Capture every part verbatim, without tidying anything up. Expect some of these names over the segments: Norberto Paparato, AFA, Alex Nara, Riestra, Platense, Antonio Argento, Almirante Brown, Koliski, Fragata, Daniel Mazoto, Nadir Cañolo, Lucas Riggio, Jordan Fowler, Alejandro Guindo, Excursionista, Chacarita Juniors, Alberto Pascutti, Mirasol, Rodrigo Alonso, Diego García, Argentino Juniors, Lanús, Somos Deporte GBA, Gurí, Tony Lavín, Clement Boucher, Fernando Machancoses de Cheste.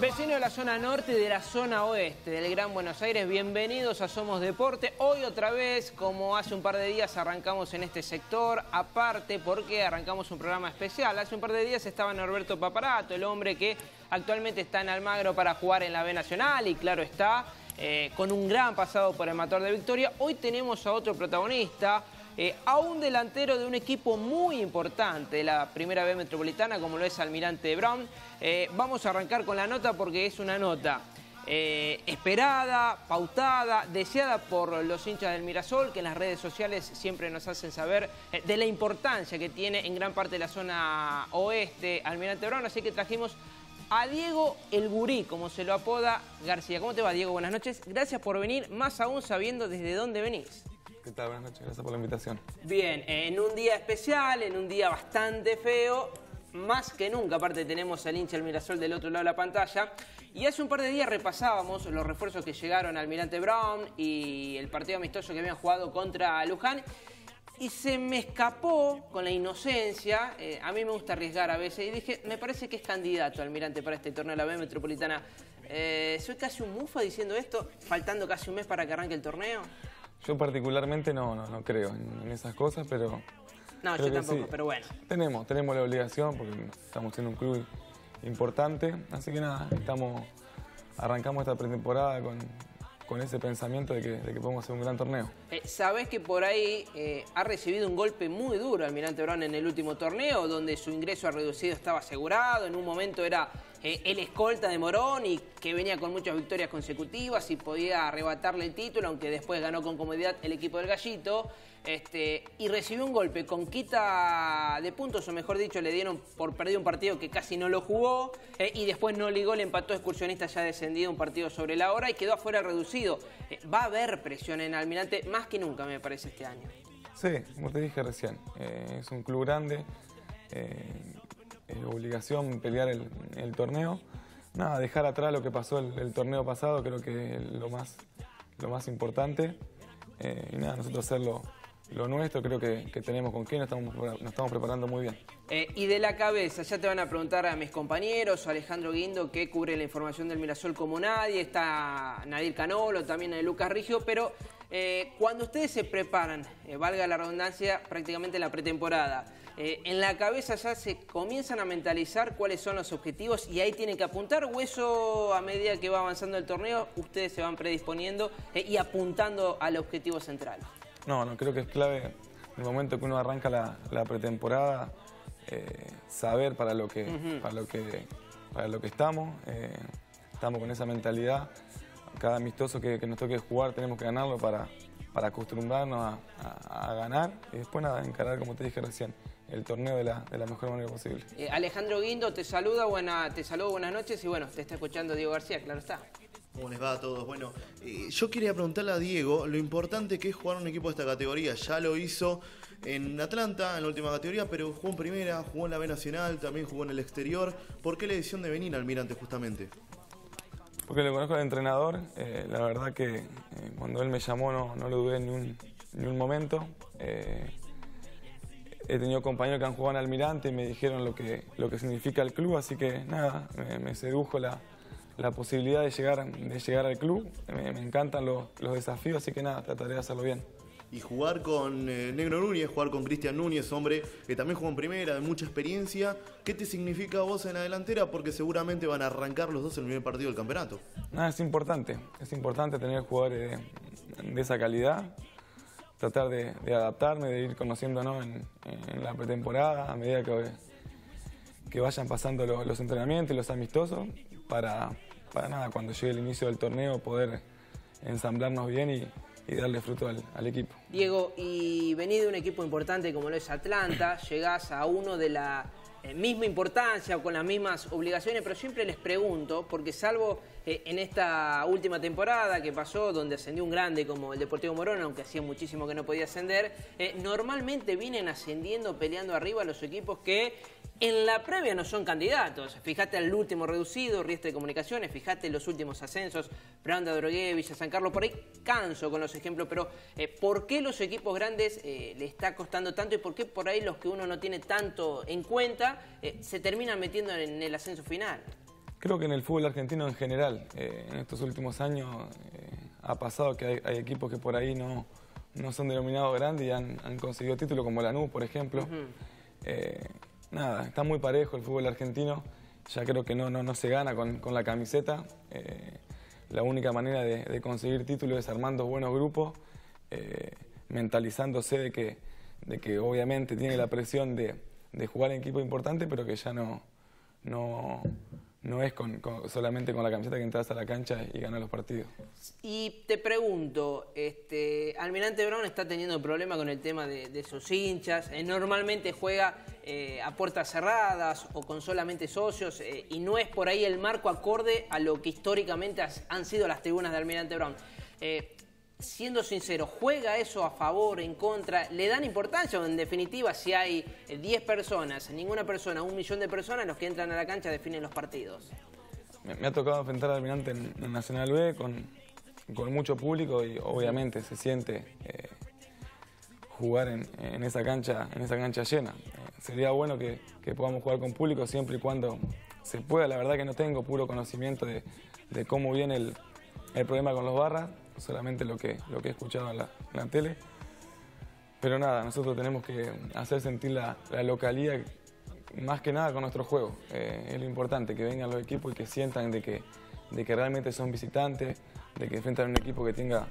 Vecinos de la zona norte y de la zona oeste del Gran Buenos Aires, bienvenidos a Somos Deporte. Hoy otra vez, como hace un par de días, arrancamos en este sector, aparte porque arrancamos un programa especial. Hace un par de días estaba Norberto Paparato, el hombre que actualmente está en Almagro para jugar en la B Nacional y claro está, eh, con un gran pasado por el Motor de Victoria. Hoy tenemos a otro protagonista, Eh, a un delantero de un equipo muy importante, la primera B Metropolitana, como lo es Almirante Brown. Eh, vamos a arrancar con la nota porque es una nota eh, esperada, pautada, deseada por los hinchas del Mirasol, que en las redes sociales siempre nos hacen saber eh, de la importancia que tiene en gran parte de la zona oeste Almirante Brown. Así que trajimos a Diego el Gurí, como se lo apoda García. ¿Cómo te va, Diego? Buenas noches. Gracias por venir, más aún sabiendo desde dónde venís. ¿Qué tal? Buenas noches, gracias por la invitación. Bien, en un día especial, en un día bastante feo, más que nunca, aparte tenemos al hincha del Mirasol del otro lado de la pantalla, y hace un par de días repasábamos los refuerzos que llegaron al Almirante Brown y el partido amistoso que habían jugado contra Luján, y se me escapó con la inocencia, eh, a mí me gusta arriesgar a veces, y dije, me parece que es candidato Almirante para este torneo de la B Metropolitana. Eh, ¿Soy casi un mufa diciendo esto, faltando casi un mes para que arranque el torneo? Yo particularmente no, no, no creo en esas cosas, pero... No, yo tampoco, sí. Pero bueno. Tenemos, tenemos la obligación, porque estamos siendo un club importante, así que nada, estamos, arrancamos esta pretemporada con, con ese pensamiento de que, de que podemos hacer un gran torneo. Eh, Sabés que por ahí eh, ha recibido un golpe muy duro Almirante Brown en el último torneo, donde su ingreso a reducido estaba asegurado, en un momento era... Eh, el escolta de Morón y que venía con muchas victorias consecutivas y podía arrebatarle el título, aunque después ganó con comodidad el equipo del Gallito, este, y recibió un golpe con quita de puntos, o mejor dicho, le dieron por perdido un partido que casi no lo jugó, eh, y después no ligó, le empató a Excursionista ya descendido un partido sobre la hora y quedó afuera reducido. Eh, va a haber presión en Almirante, más que nunca me parece este año. Sí, como te dije recién, eh, es un club grande, eh... Eh, obligación pelear el, el torneo. Nada, dejar atrás lo que pasó el, el torneo pasado, creo que es lo más, lo más importante. Eh, y nada, nosotros hacerlo lo nuestro, creo que, que tenemos con qué, nos estamos, nos estamos preparando muy bien. Eh, y de la cabeza, ya te van a preguntar a mis compañeros, a Alejandro Guindo, que cubre la información del Mirasol como nadie, está Nadir Cañolo, también a Lucas Riggio, pero eh, cuando ustedes se preparan, eh, valga la redundancia, prácticamente la pretemporada, Eh, en la cabeza ya se comienzan a mentalizar cuáles son los objetivos y ahí tienen que apuntar, o eso a medida que va avanzando el torneo ustedes se van predisponiendo eh, y apuntando al objetivo central. No, no, creo que es clave el momento que uno arranca la, la pretemporada, eh, saber para lo que, uh-huh. para lo que, para lo que estamos, eh, estamos con esa mentalidad, cada amistoso que, que nos toque jugar tenemos que ganarlo para, para acostumbrarnos a, a, a ganar y después nada, encarar como te dije recién el torneo de la, de la mejor manera posible. Eh, Alejandro Guindo te saluda, buena, te saludo, buenas noches y bueno, te está escuchando Diego García, claro está. ¿Cómo les va a todos? Bueno, eh, yo quería preguntarle a Diego lo importante que es jugar un equipo de esta categoría. Ya lo hizo en Atlanta, en la última categoría, pero jugó en primera, jugó en la B Nacional, también jugó en el exterior. ¿Por qué la decisión de venir al Almirante justamente? Porque lo conozco al entrenador, eh, la verdad que eh, cuando él me llamó no, no lo dudé ni un, ni un momento. Eh, He tenido compañeros que han jugado en Almirante y me dijeron lo que, lo que significa el club, así que nada, me, me sedujo la, la posibilidad de llegar, de llegar al club. Me, me encantan los, los desafíos, así que nada, trataré de hacerlo bien. Y jugar con eh, Negro Núñez, jugar con Cristian Núñez, hombre, que también jugó en primera, de mucha experiencia. ¿Qué te significa vos en la delantera? Porque seguramente van a arrancar los dos en el primer partido del campeonato. Nada, es importante, es importante tener jugadores de, de esa calidad. Tratar de, de adaptarme, de ir conociéndonos en, en la pretemporada a medida que, que vayan pasando los, los entrenamientos, los amistosos, para, para nada, cuando llegue el inicio del torneo poder ensamblarnos bien y, y darle fruto al, al equipo. Diego, y venís de un equipo importante como lo es Atlanta, llegás a uno de la misma importancia o con las mismas obligaciones, pero siempre les pregunto, porque salvo eh, en esta última temporada que pasó, donde ascendió un grande como el Deportivo Morón, aunque hacía muchísimo que no podía ascender, eh, normalmente vienen ascendiendo, peleando arriba los equipos que en la previa no son candidatos. Fíjate al último reducido, Riestra de Comunicaciones, fíjate los últimos ascensos, Branda, Drogué, Villa San Carlos, por ahí canso con los ejemplos, pero eh, ¿por qué los equipos grandes eh, le está costando tanto y por qué por ahí los que uno no tiene tanto en cuenta eh, se terminan metiendo en el ascenso final? Creo que en el fútbol argentino en general, eh, en estos últimos años eh, ha pasado que hay, hay equipos que por ahí no, no son denominados grandes y han, han conseguido títulos, como Lanús, por ejemplo. Uh-huh. eh, nada, está muy parejo el fútbol argentino, ya creo que no, no, no se gana con, con la camiseta. Eh, la única manera de, de conseguir títulos es armando buenos grupos, eh, mentalizándose de que, de que obviamente tiene la presión de, de jugar en equipo importante, pero que ya no... no No es con, con, solamente con la camiseta que entras a la cancha y ganas los partidos. Y te pregunto, este, Almirante Brown está teniendo problemas con el tema de, de sus hinchas. Eh, normalmente juega eh, a puertas cerradas o con solamente socios eh, y no es por ahí el marco acorde a lo que históricamente has, han sido las tribunas de Almirante Brown. Eh, Siendo sincero, ¿juega eso a favor, en contra? ¿Le dan importancia? En definitiva, si hay diez personas, ninguna persona, un millón de personas, los que entran a la cancha definen los partidos. Me, me ha tocado enfrentar al Almirante en, en Nacional B con, con mucho público y obviamente se siente eh, jugar en, en, esa cancha, en esa cancha llena. Eh, sería bueno que, que podamos jugar con público siempre y cuando se pueda. La verdad que no tengo puro conocimiento de, de cómo viene el, el problema con los barras. Solamente lo que, lo que he escuchado en la, en la tele. Pero nada, nosotros tenemos que hacer sentir la, la localidad más que nada con nuestro juego. Eh, es lo importante, que vengan los equipos y que sientan de que, de que realmente son visitantes, de que enfrentan a un equipo que tenga,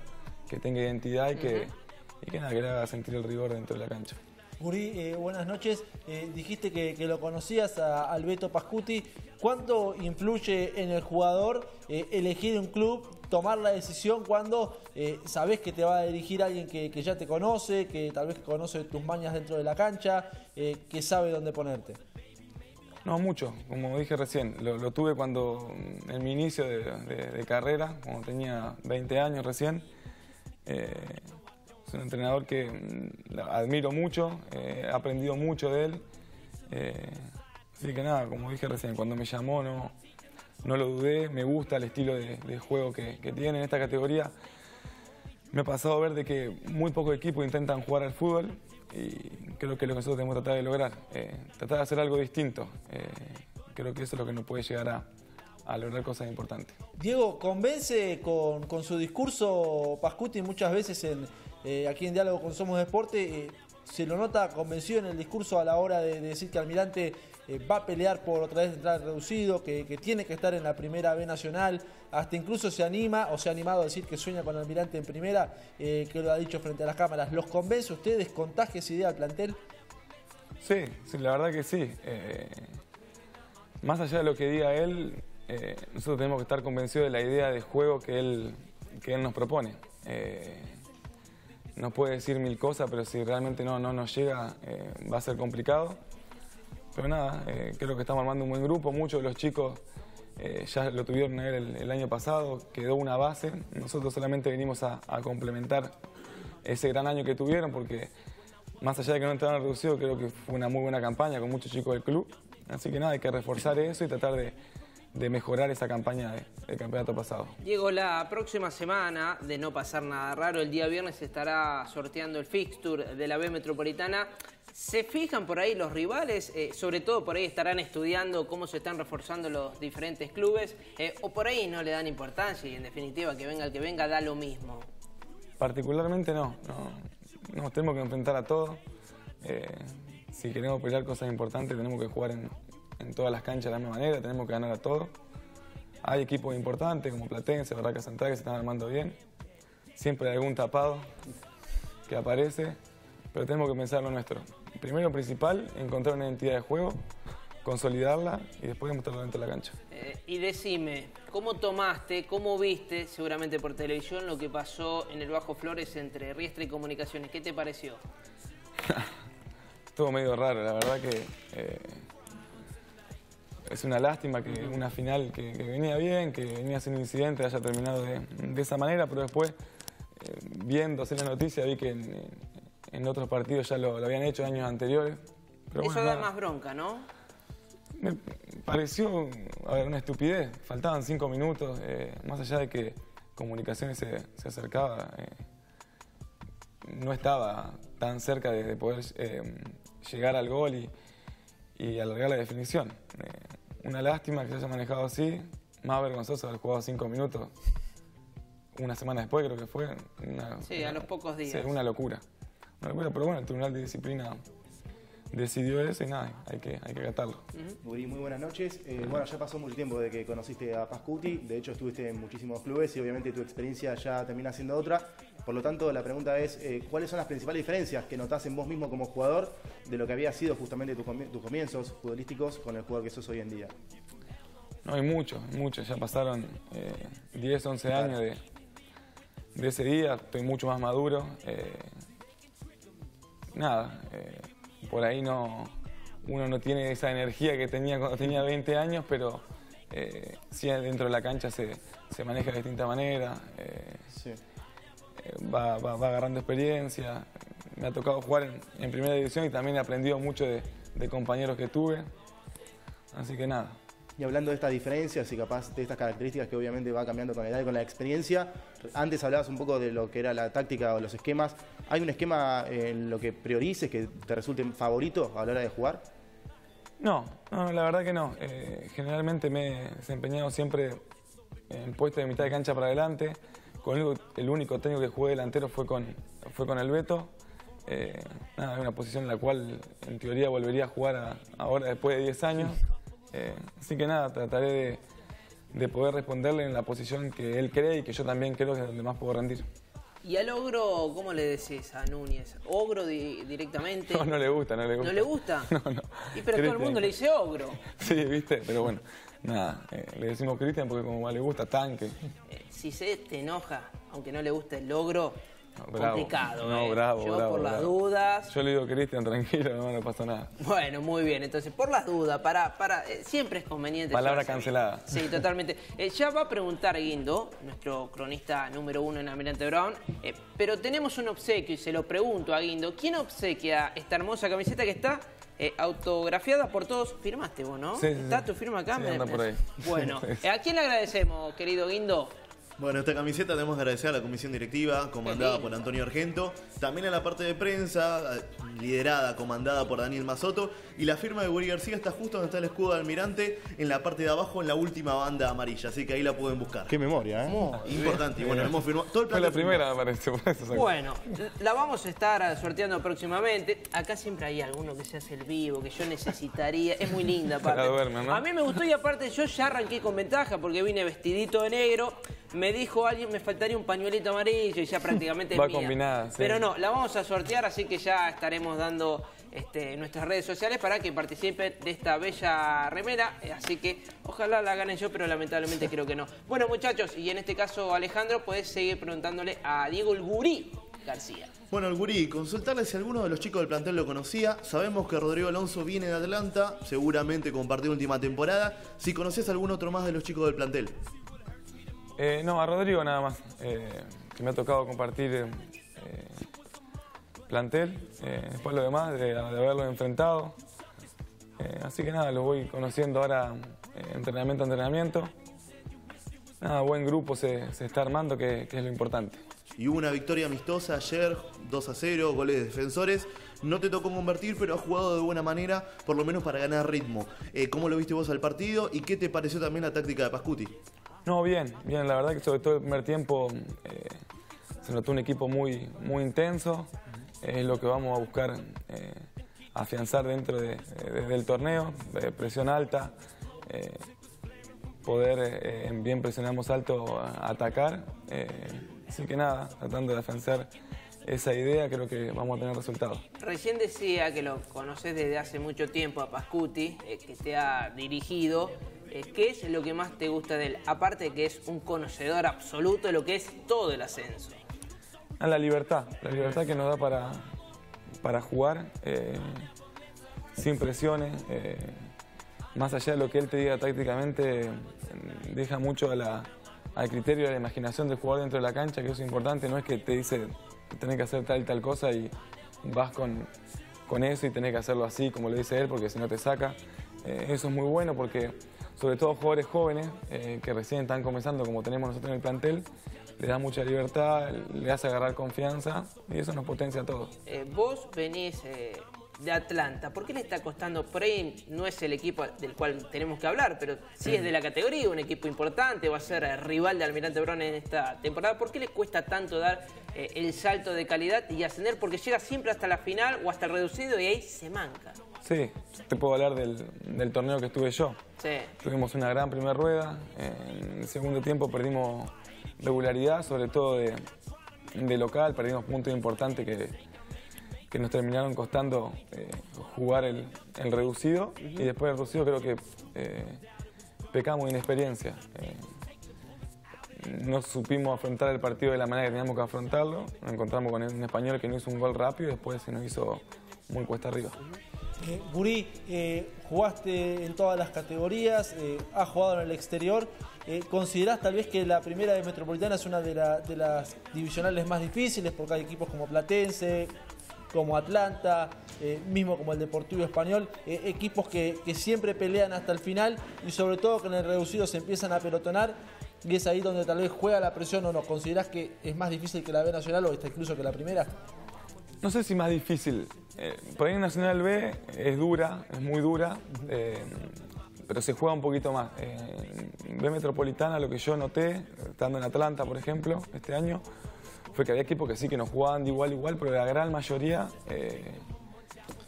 que tenga identidad y que, uh-huh. y que nada, que le haga sentir el rigor dentro de la cancha. Gurí, eh, buenas noches. Eh, dijiste que, que lo conocías a Alberto Pascutti. ¿Cuánto influye en el jugador eh, elegir un club, tomar la decisión cuando eh, sabés que te va a dirigir alguien que, que ya te conoce, que tal vez conoce tus mañas dentro de la cancha, eh, que sabe dónde ponerte? No, mucho. Como dije recién, lo, lo tuve cuando en mi inicio de, de, de carrera, cuando tenía veinte años recién. Eh, es un entrenador que admiro mucho, eh, he aprendido mucho de él. Eh, así que nada, como dije recién, cuando me llamó no... No lo dudé, me gusta el estilo de, de juego que, que tiene en esta categoría. Me ha pasado a ver de que muy pocos equipos intentan jugar al fútbol y creo que es lo que nosotros tenemos que tratar de lograr, eh, tratar de hacer algo distinto. Eh, creo que eso es lo que nos puede llegar a, a lograr cosas importantes. Diego, convence con, con su discurso Pascutti muchas veces en, eh, aquí en Diálogo con Somos Deporte. Eh, se lo nota convencido en el discurso a la hora de, de decir que Almirante eh, va a pelear por otra vez entrar reducido, que, que tiene que estar en la primera B nacional, hasta incluso se anima o se ha animado a decir que sueña con Almirante en primera, eh, que lo ha dicho frente a las cámaras. ¿Los convence ustedes? ¿Contagia esa idea al plantel? Sí, sí, la verdad que sí. Eh, más allá de lo que diga él, eh, nosotros tenemos que estar convencidos de la idea de juego que él, que él nos propone. Eh, Nos puede decir mil cosas, pero si realmente no, no nos llega, eh, va a ser complicado. Pero nada, eh, creo que estamos armando un buen grupo. Muchos de los chicos eh, ya lo tuvieron el, el año pasado, quedó una base. Nosotros solamente venimos a, a complementar ese gran año que tuvieron, porque más allá de que no entraron reducidos, creo que fue una muy buena campaña con muchos chicos del club. Así que nada, hay que reforzar eso y tratar de... de mejorar esa campaña del de campeonato pasado. Diego, la próxima semana, de no pasar nada raro, el día viernes se estará sorteando el fixture de la B Metropolitana. ¿Se fijan por ahí los rivales? Eh, sobre todo por ahí estarán estudiando cómo se están reforzando los diferentes clubes, eh, o por ahí no le dan importancia y en definitiva que venga el que venga da lo mismo. Particularmente no, no nos tenemos que enfrentar a todo. Eh, si queremos pelear cosas importantes tenemos que jugar en... en todas las canchas de la misma manera, tenemos que ganar a todos. Hay equipos importantes como Platense, Barraca Central, que se están armando bien. Siempre hay algún tapado que aparece, pero tenemos que pensar lo nuestro. Primero, principal, encontrar una identidad de juego, consolidarla y después demostrarlo dentro de la cancha. Eh, y decime, ¿cómo tomaste, cómo viste, seguramente por televisión, lo que pasó en el Bajo Flores entre Riestra y Comunicaciones? ¿Qué te pareció? Estuvo medio raro, la verdad que... Eh... Es una lástima que una final que, que venía bien, que venía sin incidente, haya terminado de, de esa manera, pero después, eh, viendo hacer la noticia, vi que en, en otros partidos ya lo, lo habían hecho años anteriores. Pero eso bueno, da nada. Más bronca, ¿no? Me pareció, a ver, una estupidez. Faltaban cinco minutos, eh, más allá de que Comunicaciones se, se acercaba, eh, no estaba tan cerca de, de poder eh, llegar al gol y, y alargar la definición. Eh, Una lástima que se haya manejado así. Más vergonzoso haber jugado cinco minutos. Una semana después creo que fue. Una, sí, una, a los pocos días. Sí, una locura. Una locura, pero bueno, el Tribunal de Disciplina decidió eso y nada, hay que, hay que acatarlo. Gurí, uh-huh. muy buenas noches. Eh, bueno, ya pasó mucho tiempo de que conociste a Pascutti. De hecho, estuviste en muchísimos clubes y obviamente tu experiencia ya termina siendo otra. Por lo tanto, la pregunta es, eh, ¿cuáles son las principales diferencias que notás en vos mismo como jugador de lo que había sido justamente tus comien tus comienzos futbolísticos con el jugador que sos hoy en día? No, hay mucho, mucho. Ya pasaron eh, diez, once claro. años de, de ese día. Estoy mucho más maduro. Eh, nada, eh, por ahí no, uno no tiene esa energía que tenía cuando tenía veinte años, pero eh, sí dentro de la cancha se, se maneja de distinta manera. Eh, sí. Va, va, va agarrando experiencia. Me ha tocado jugar en, en primera división y también he aprendido mucho de, de compañeros que tuve. Así que nada. Y hablando de estas diferencias y capaz de estas características que obviamente va cambiando con la edad y con la experiencia, antes hablabas un poco de lo que era la táctica o los esquemas. ¿Hay un esquema en lo que priorices que te resulte favorito a la hora de jugar? No, no, la verdad que no. Eh, generalmente me he desempeñado siempre en puestos de mitad de cancha para adelante. El único técnico que jugué delantero fue con, fue con el Beto. Eh, nada, una posición en la cual en teoría volvería a jugar a, ahora después de diez años. Eh, así que nada, trataré de, de poder responderle en la posición que él cree y que yo también creo que es donde más puedo rendir. ¿Y al ogro, cómo le decís a Núñez? ¿Ogro di directamente? No, no le gusta, no le gusta. ¿No le gusta? No, no. Y pero todo el mundo le dice ogro. Sí, viste, pero bueno, nada, eh, le decimos Cristian porque como más le gusta, tanque. Eh, si se te enoja, aunque no le guste el ogro, no, complicado. No, eh. bravo, Yo bravo, por bravo. las dudas... Yo le digo Cristian, tranquilo, no, no pasa nada. Bueno, muy bien, entonces, por las dudas, para, para eh, siempre es conveniente... Palabra cancelada. Sí, totalmente. Eh, ya va a preguntar Guindo, nuestro cronista número uno en Almirante Brown, eh, pero tenemos un obsequio y se lo pregunto a Guindo. ¿Quién obsequia esta hermosa camiseta que está... Eh, autografiada por todos, firmaste vos, ¿no? Sí, está sí, tu firma acá. Sí, me... anda por ahí. Bueno, eh, ¿a quién le agradecemos, querido Guindo? Bueno, esta camiseta tenemos que agradecer a la comisión directiva, comandada por Antonio Argento, también a la parte de prensa, liderada, comandada por Daniel Mazoto, y la firma de Gurí García está justo donde está el escudo de Almirante, en la parte de abajo, en la última banda amarilla, así que ahí la pueden buscar. Qué memoria, ¿eh? Oh, importante, y bueno, hemos firmado todo el plan. Fue la primera, parece, por eso. Bueno, la vamos a estar sorteando próximamente. Acá siempre hay alguno que se hace el vivo, que yo necesitaría, es muy linda, aparte. Para duerme, ¿no? A mí me gustó y aparte yo ya arranqué con ventaja, porque vine vestidito de negro. Me dijo alguien, me faltaría un pañuelito amarillo y ya prácticamente es mía. Va combinada, sí. Pero no, la vamos a sortear, así que ya estaremos dando este, nuestras redes sociales para que participen de esta bella remera. Así que ojalá la ganen yo, pero lamentablemente creo que no. Bueno, muchachos, y en este caso, Alejandro, podés seguir preguntándole a Diego el Gurí García. Bueno, el Gurí, consultarle si alguno de los chicos del plantel lo conocía. Sabemos que Rodrigo Alonso viene de Atlanta, seguramente compartió última temporada. Si conocés a algún otro más de los chicos del plantel. Eh, no, a Rodrigo nada más, eh, que me ha tocado compartir eh, plantel, eh, después lo demás, de, de haberlo enfrentado. Eh, así que nada, lo voy conociendo ahora eh, entrenamiento a entrenamiento. Nada, buen grupo se, se está armando, que, que es lo importante. Y hubo una victoria amistosa ayer, dos a cero, goles de defensores. No te tocó convertir, pero has jugado de buena manera, por lo menos para ganar ritmo. Eh, ¿Cómo lo viste vos al partido y qué te pareció también la táctica de Pascutti? No, bien, bien, la verdad que sobre todo el primer tiempo eh, se notó un equipo muy, muy intenso, es eh, lo que vamos a buscar eh, afianzar dentro de, de, del torneo, eh, presión alta, eh, poder eh, bien presionamos alto a atacar, eh, así que nada, tratando de afianzar esa idea creo que vamos a tener resultados. Recién decía que lo conoces desde hace mucho tiempo a Pascutti, eh, que te ha dirigido. ¿Qué es lo que más te gusta de él? Aparte de que es un conocedor absoluto de lo que es todo el ascenso. La libertad, la libertad que nos da para, para jugar, eh, sin presiones. Eh, más allá de lo que él te diga tácticamente, eh, deja mucho a la, al criterio y a la imaginación del jugador dentro de la cancha, que eso es importante. No es que te dice tenés que hacer tal y tal cosa y vas con, con eso y tenés que hacerlo así, como lo dice él, porque si no te saca. Eh, eso es muy bueno porque... Sobre todo jugadores jóvenes eh, que recién están comenzando, como tenemos nosotros en el plantel, le da mucha libertad, le hace agarrar confianza y eso nos potencia a todos. Eh, vos venís eh, de Atlanta, ¿por qué le está costando? Por ahí no es el equipo del cual tenemos que hablar, pero sí es de la categoría, un equipo importante, va a ser rival de Almirante Brown en esta temporada. ¿Por qué le cuesta tanto dar eh, el salto de calidad y ascender? Porque llega siempre hasta la final o hasta el reducido y ahí se manca. Sí, te puedo hablar del, del torneo que estuve yo. Sí. Tuvimos una gran primera rueda, en el segundo tiempo perdimos regularidad, sobre todo de, de local, perdimos puntos importantes que, que nos terminaron costando eh, jugar el, el reducido. Uh-huh. Y después del reducido creo que eh, pecamos de inexperiencia. Eh, no supimos afrontar el partido de la manera que teníamos que afrontarlo. Nos encontramos con un español que nos hizo un gol rápido y después se nos hizo muy cuesta arriba. Eh, Gurí, eh, jugaste en todas las categorías, eh, has jugado en el exterior. Eh, ¿Considerás tal vez que la primera de Metropolitana es una de, la, de las divisionales más difíciles? Porque hay equipos como Platense, como Atlanta, eh, mismo como el Deportivo Español, eh, equipos que, que siempre pelean hasta el final y sobre todo que en el reducido se empiezan a pelotonar y es ahí donde tal vez juega la presión o no. ¿Considerás que es más difícil que la B Nacional o está incluso que la primera? No sé si más difícil. Eh, por ahí en Nacional B es dura, es muy dura, eh, pero se juega un poquito más. Eh, B Metropolitana, lo que yo noté, estando en Atlanta, por ejemplo, este año, fue que había equipos que sí que nos jugaban de igual a igual, pero la gran mayoría eh,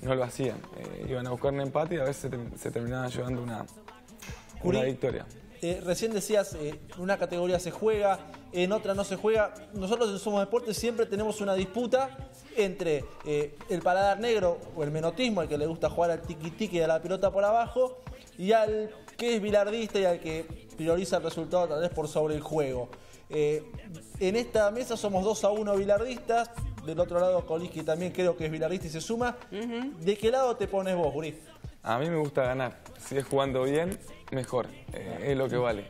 no lo hacían. Eh, iban a buscar un empate y a veces se, se terminaban llevando una, una victoria. Eh, recién decías, en eh, una categoría se juega, en otra no se juega. Nosotros en Somos Deportes siempre tenemos una disputa entre eh, el paladar negro o el menotismo, al que le gusta jugar al tiqui-tiqui y a la pelota por abajo, y al que es bilardista y al que prioriza el resultado tal vez por sobre el juego. Eh, en esta mesa somos dos a uno bilardistas, del otro lado Koliski también creo que es bilardista y se suma. Uh-huh. ¿De qué lado te pones vos, Gurí? A mí me gusta ganar, si es jugando bien, mejor, eh, es lo que vale.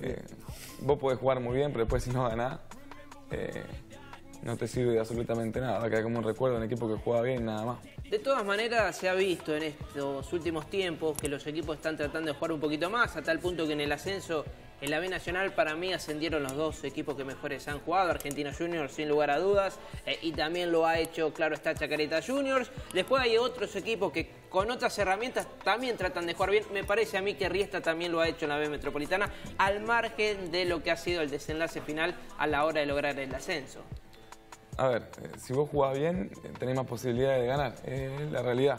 Eh, vos podés jugar muy bien, pero después si no ganás, eh, no te sirve de absolutamente nada, va a quedar como un recuerdo de un equipo que juega bien, nada más. De todas maneras se ha visto en estos últimos tiempos que los equipos están tratando de jugar un poquito más, a tal punto que en el ascenso, en la B Nacional, para mí ascendieron los dos equipos que mejores han jugado, Argentino Juniors sin lugar a dudas, eh, y también lo ha hecho, claro está, Chacarita Juniors. Después hay otros equipos que con otras herramientas también tratan de jugar bien. Me parece a mí que Riestra también lo ha hecho en la B Metropolitana, al margen de lo que ha sido el desenlace final a la hora de lograr el ascenso. A ver, eh, si vos jugás bien, eh, tenés más posibilidades de ganar, es eh, la realidad.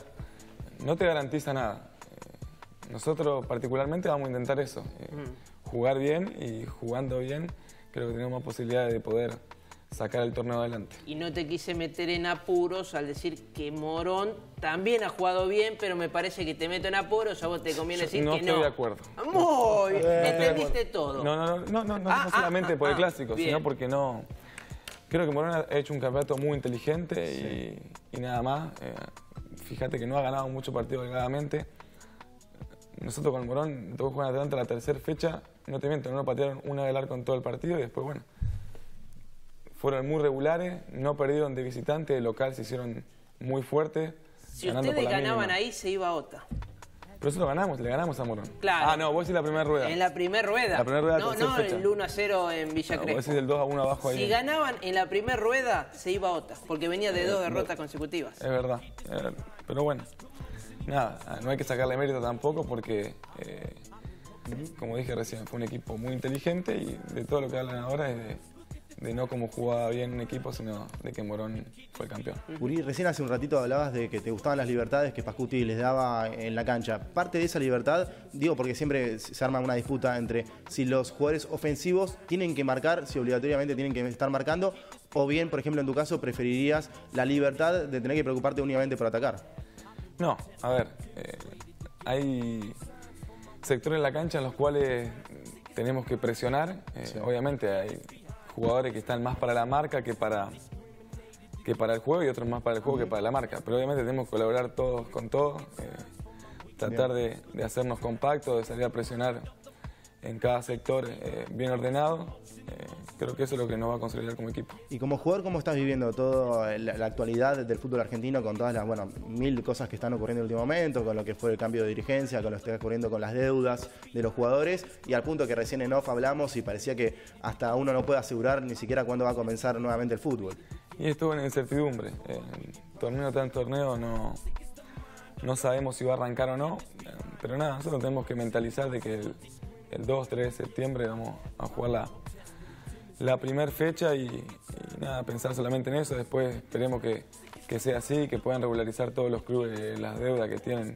No te garantiza nada. Eh, nosotros particularmente vamos a intentar eso. Eh, mm. Jugar bien y jugando bien, creo que tenemos más posibilidades de poder sacar el torneo adelante. Y no te quise meter en apuros al decir que Morón también ha jugado bien, pero me parece que te meto en apuros, a vos te conviene decir no que no. No estoy de acuerdo. Muy bien, eh, entendiste todo. No, no, no, no, no, ah, no solamente ah, por el ah, clásico, bien. Sino porque no... Creo que Morón ha hecho un campeonato muy inteligente sí. y, y nada más. Eh, fíjate que no ha ganado mucho partido holgadamente. Nosotros con Morón, tocó jugar en Atlanta la tercera fecha, no te miento, no nos patearon una del arco en todo el partido y después, bueno, fueron muy regulares, no perdieron de visitante, de local se hicieron muy fuertes. Si ustedes ganaban mínima. Ahí, se iba a Ota. Pero eso lo ganamos, le ganamos a Morón. Claro. Ah, no, vos decís la primera rueda. En la primera rueda. La primera rueda no, no fecha. El uno a cero en Villa no, Crespo. Vos decís el dos a uno abajo ahí. Si ganaban en la primera rueda, se iba a Ota, porque venía de eh, dos derrotas no, consecutivas. Es verdad, es verdad, pero bueno. Nada, no hay que sacarle mérito tampoco porque, eh, como dije recién, fue un equipo muy inteligente y de todo lo que hablan ahora es de, de no como jugaba bien un equipo, sino de que Morón fue el campeón. Gurí, recién hace un ratito hablabas de que te gustaban las libertades que Pascutti les daba en la cancha. Parte de esa libertad, digo porque siempre se arma una disputa entre si los jugadores ofensivos tienen que marcar, si obligatoriamente tienen que estar marcando, o bien, por ejemplo, en tu caso, preferirías la libertad de tener que preocuparte únicamente por atacar. No, a ver, eh, hay sectores en la cancha en los cuales tenemos que presionar. Eh, sí. Obviamente hay jugadores que están más para la marca que para, que para el juego y otros más para el juego uh-huh. que para la marca. Pero obviamente tenemos que colaborar todos con todos, eh, tratar de, de hacernos compactos, de salir a presionar en cada sector eh, bien ordenado. Eh, creo que eso es lo que nos va a consolidar como equipo. Y como jugador, ¿cómo estás viviendo toda la, la actualidad del fútbol argentino con todas las, bueno, mil cosas que están ocurriendo en el último momento, con lo que fue el cambio de dirigencia, con lo que está ocurriendo con las deudas de los jugadores, y al punto que recién en off hablamos y parecía que hasta uno no puede asegurar ni siquiera cuándo va a comenzar nuevamente el fútbol? Y estuvo en incertidumbre. Eh, torneo tras torneo no... no sabemos si va a arrancar o no, pero nada, nosotros tenemos que mentalizar de que el, el dos, tres de septiembre vamos a jugar la, la primera fecha y, y nada, pensar solamente en eso. Después esperemos que, que sea así, que puedan regularizar todos los clubes las deudas que tienen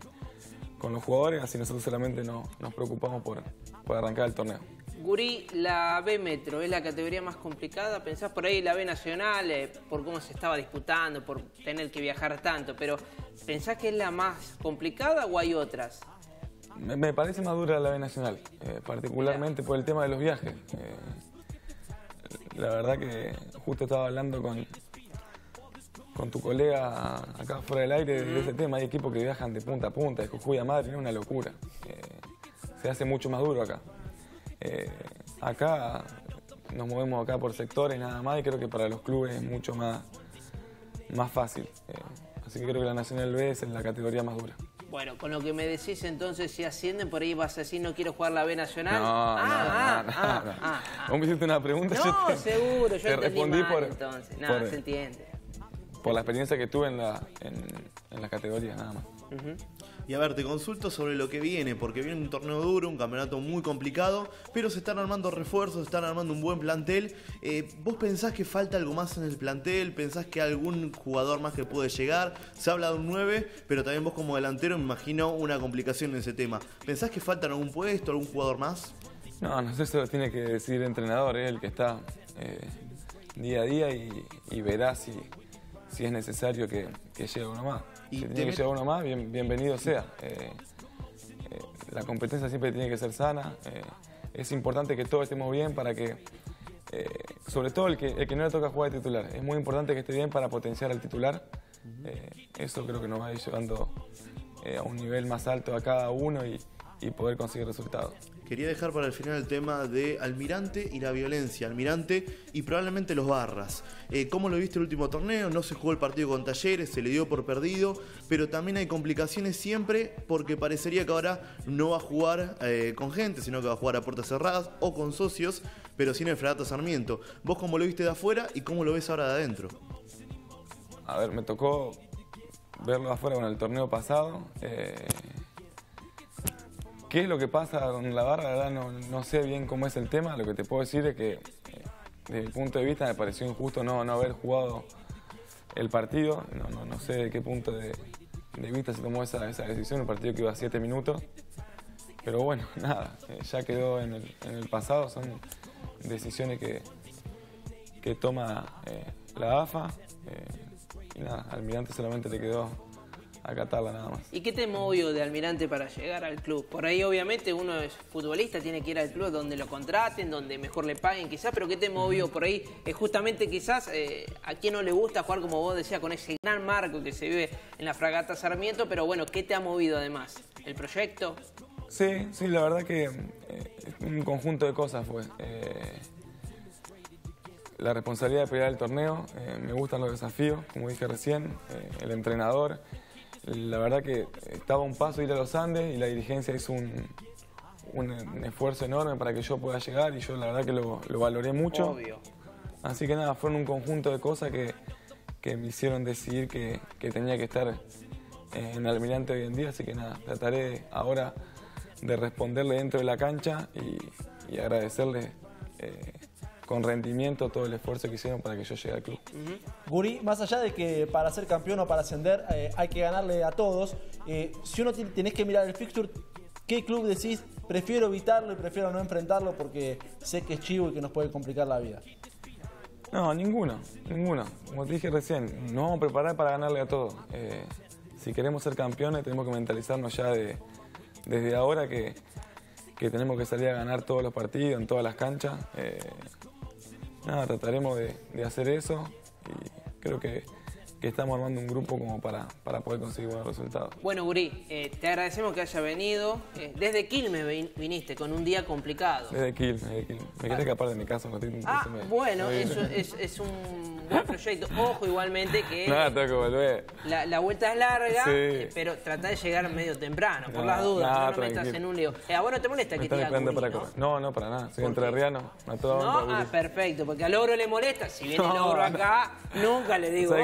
con los jugadores, así nosotros solamente no, nos preocupamos por, por arrancar el torneo. Gurí, la B Metro, ¿es la categoría más complicada? Pensás por ahí la B Nacional, eh, por cómo se estaba disputando, por tener que viajar tanto, pero ¿pensás que es la más complicada o hay otras? Me, me parece más dura la B Nacional, eh, particularmente por el tema de los viajes. Eh, la verdad que justo estaba hablando con, con tu colega acá fuera del aire de ese tema. Hay equipos que viajan de punta a punta, de Jujuy a Madrid, es una locura. Eh, se hace mucho más duro acá. Eh, acá nos movemos acá por sectores nada más y creo que para los clubes es mucho más, más fácil. Eh, así que creo que la Nacional B es la categoría más dura. Bueno, con lo que me decís entonces, si ascienden por ahí vas a decir no quiero jugar la B Nacional. No, ah, no, ah, no, ah, no. Ah, ah, Vos me hiciste una pregunta. No, yo te, seguro, yo te respondí mal, por, entonces. Nada, por, se entiende. Por la experiencia que tuve en la, en, en la categoría, nada más. Uh-huh. Y a ver, te consulto sobre lo que viene, porque viene un torneo duro, un campeonato muy complicado, pero se están armando refuerzos, se están armando un buen plantel. Eh, ¿Vos pensás que falta algo más en el plantel? ¿Pensás que algún jugador más que puede llegar? Se habla de un nueve, pero también vos como delantero me imagino una complicación en ese tema. ¿Pensás que falta en algún puesto, algún jugador más? No, no sé, eso lo tiene que decir el entrenador, ¿eh? El que está eh, día a día y, y verá si... si es necesario que, que llegue uno más. Y si tiene que llegar uno más, bien, bienvenido sea. Eh, eh, la competencia siempre tiene que ser sana. Eh, es importante que todos estemos bien para que, eh, sobre todo el que, el que no le toca jugar de titular, es muy importante que esté bien para potenciar al titular. Eh, eso creo que nos va a ir llevando eh, a un nivel más alto a cada uno y, y poder conseguir resultados. Quería dejar para el final el tema de Almirante y la violencia. Almirante y probablemente los barras. Eh, ¿Cómo lo viste el último torneo? No se jugó el partido con Talleres, se le dio por perdido, pero también hay complicaciones siempre porque parecería que ahora no va a jugar eh, con gente, sino que va a jugar a puertas cerradas o con socios, pero sin el Fragata Sarmiento. ¿Vos cómo lo viste de afuera y cómo lo ves ahora de adentro? A ver, me tocó verlo de afuera con el torneo pasado. Eh... ¿Qué es lo que pasa con la barra? La verdad no, no sé bien cómo es el tema. Lo que te puedo decir es que, desde mi punto de vista, me pareció injusto no, no haber jugado el partido. No, no, no sé de qué punto de, de vista se tomó esa, esa decisión. Un partido que iba a siete minutos. Pero bueno, nada, ya quedó en el, en el pasado. Son decisiones que, que toma eh, la A F A. Eh, y nada, Almirante solamente le quedó acatarla nada más. ¿Y qué te movió de Almirante para llegar al club? Por ahí obviamente uno es futbolista, tiene que ir al club donde lo contraten, donde mejor le paguen quizás, pero ¿qué te movió por ahí? Es justamente quizás eh, a quien no le gusta jugar, como vos decías, con ese gran marco que se vive en la Fragata Sarmiento, pero bueno, ¿qué te ha movido además? ¿El proyecto? Sí, sí, la verdad que eh, un conjunto de cosas fue. Eh, la responsabilidad de pelear el torneo, eh, me gustan los desafíos, como dije recién, eh, el entrenador. La verdad que estaba un paso de ir a los Andes y la dirigencia hizo un, un, un esfuerzo enorme para que yo pueda llegar y yo la verdad que lo, lo valoré mucho. Obvio. Así que nada, fueron un conjunto de cosas que, que me hicieron decidir que, que tenía que estar en Almirante hoy en día. Así que nada, trataré ahora de responderle dentro de la cancha y, y agradecerle eh, con rendimiento todo el esfuerzo que hicieron para que yo llegue al club. Uh-huh. Gurí, más allá de que para ser campeón o para ascender eh, hay que ganarle a todos, eh, si uno tenés que mirar el fixture, ¿qué club decís? Prefiero evitarlo y prefiero no enfrentarlo porque sé que es chivo y que nos puede complicar la vida. No, ninguno, ninguno. Como te dije recién, nos vamos a preparar para ganarle a todos. Eh, si queremos ser campeones tenemos que mentalizarnos ya de, desde ahora que, que tenemos que salir a ganar todos los partidos, en todas las canchas. Eh, Nada, trataremos de, de hacer eso y creo que, que estamos armando un grupo como para, para poder conseguir buenos resultados. Bueno, Gurí, eh, te agradecemos que haya venido. Eh, desde Quilmes viniste, con un día complicado. Desde Quilmes, desde Quilmes. Me quería escapar de mi casa. No te, ah, me, bueno, me eso es, es un buen proyecto. Ojo, igualmente que... Nada, tengo que volver. La, la vuelta es larga, sí. eh, pero tratá de llegar medio temprano, por no, las dudas. Nada, no me estás en un lío. Eh, ¿A vos no te molesta me que te diga Gurí, para ¿no? no, no, para nada. Soy entrerriano. No, ah, perfecto, porque al Ogro le molesta. Si viene no, el Ogro acá, no. nunca le digo.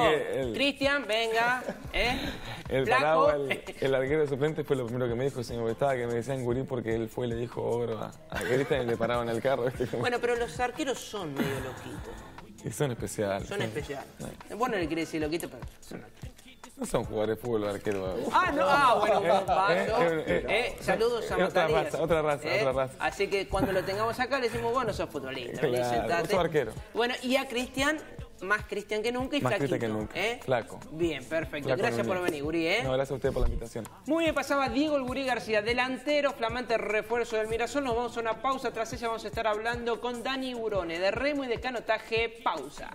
el... Cristian, venga. ¿Eh? El Parado, el, el arquero de suplente, fue lo primero que me dijo, se me molestaba que me decían Gurí porque él fue y le dijo ogro a, a Cristian y le paraban el carro. Bueno, pero los arqueros son medio loquitos. Y son especiales. Son especiales. Vos no le querés decir loquito, pero son arqueros. No son jugadores de fútbol, arquero. Ah, no, ah, bueno, eh, paso. Eh, eh, eh, eh, saludos a Otra Matarías, raza, otra raza, eh, otra raza. Así que cuando lo tengamos acá le decimos, vos no sos futbolista. Claro, vos sos arquero. Bueno, y a Cristian, más Cristian que nunca y más flaquito. Más Cristian que nunca, ¿eh? Flaco. Bien, perfecto. Flaco, gracias por venir, Gurí, ¿eh? No, gracias a usted por la invitación. Muy bien, pasaba Diego el Gurí García, delantero, flamante refuerzo del Mirasol. Nos vamos a una pausa, tras ella vamos a estar hablando con Dani Burone, de remo y de canotaje. Pausa.